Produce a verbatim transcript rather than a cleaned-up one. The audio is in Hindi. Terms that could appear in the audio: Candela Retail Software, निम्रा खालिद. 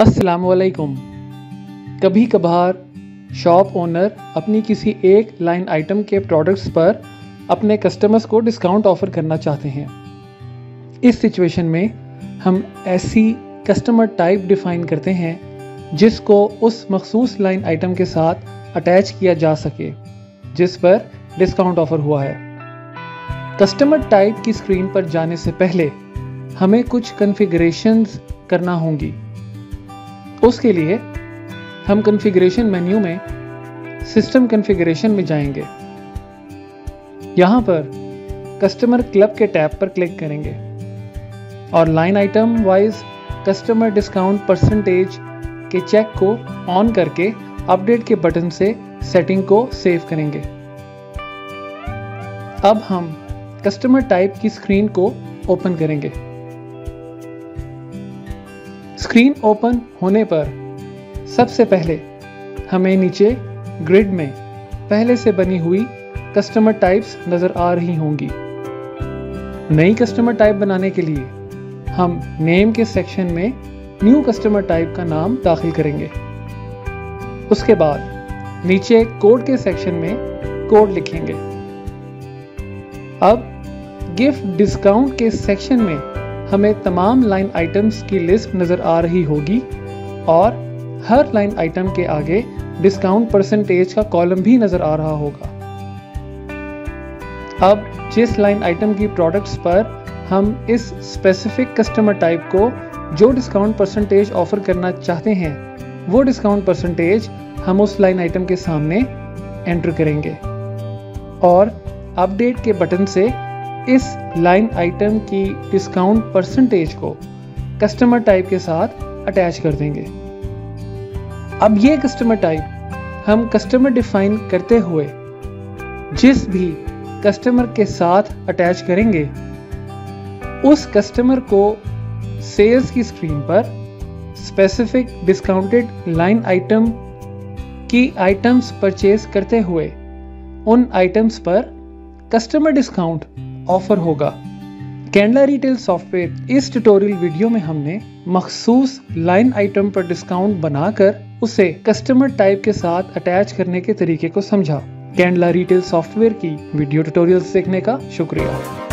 अस्सलामुअलैकुम। कभी कभार शॉप ओनर अपनी किसी एक लाइन आइटम के प्रोडक्ट्स पर अपने कस्टमर्स को डिस्काउंट ऑफर करना चाहते हैं। इस सिचुएशन में हम ऐसी कस्टमर टाइप डिफाइन करते हैं जिसको उस मखसूस लाइन आइटम के साथ अटैच किया जा सके जिस पर डिस्काउंट ऑफर हुआ है। कस्टमर टाइप की स्क्रीन पर जाने से पहले हमें कुछ कॉन्फ़िगरेशंस करना होंगी। उसके लिए हम कॉन्फ़िगरेशन मेन्यू में सिस्टम कॉन्फ़िगरेशन में जाएंगे। यहाँ पर कस्टमर क्लब के टैब पर क्लिक करेंगे और line item wise customer discount percentage के चेक को ऑन करके अपडेट के बटन से सेटिंग को सेव करेंगे। अब हम कस्टमर टाइप की स्क्रीन को ओपन करेंगे। स्क्रीन ओपन होने पर सबसे पहले हमें नीचे ग्रिड में पहले से बनी हुई कस्टमर टाइप्स नज़र आ रही होंगी। नई कस्टमर टाइप बनाने के लिए हम नेम के सेक्शन में न्यू कस्टमर टाइप का नाम दाखिल करेंगे। उसके बाद नीचे कोड के सेक्शन में कोड लिखेंगे। अब गिफ्ट डिस्काउंट के सेक्शन में हमें तमाम लाइन आइटम्स की लिस्ट नज़र आ रही होगी और हर लाइन आइटम के आगे डिस्काउंट परसेंटेज का कॉलम भी नज़र आ रहा होगा। अब जिस लाइन आइटम की प्रोडक्ट्स पर हम इस स्पेसिफिक कस्टमर टाइप को जो डिस्काउंट परसेंटेज ऑफर करना चाहते हैं वो डिस्काउंट परसेंटेज हम उस लाइन आइटम के सामने एंटर करेंगे और अपडेट के बटन से इस लाइन आइटम की डिस्काउंट परसेंटेज को कस्टमर टाइप के साथ अटैच कर देंगे। अब ये कस्टमर टाइप हम कस्टमर डिफाइन करते हुए जिस भी कस्टमर के साथ अटैच करेंगे उस कस्टमर को सेल्स की स्क्रीन पर स्पेसिफिक डिस्काउंटेड लाइन आइटम की आइटम्स परचेज करते हुए उन आइटम्स पर कस्टमर डिस्काउंट ऑफर होगा। कैंडला रिटेल सॉफ्टवेयर इस ट्यूटोरियल वीडियो में हमने मखसूस लाइन आइटम पर डिस्काउंट बनाकर उसे कस्टमर टाइप के साथ अटैच करने के तरीके को समझा। कैंडला रिटेल सॉफ्टवेयर की वीडियो ट्यूटोरियल्स देखने का शुक्रिया।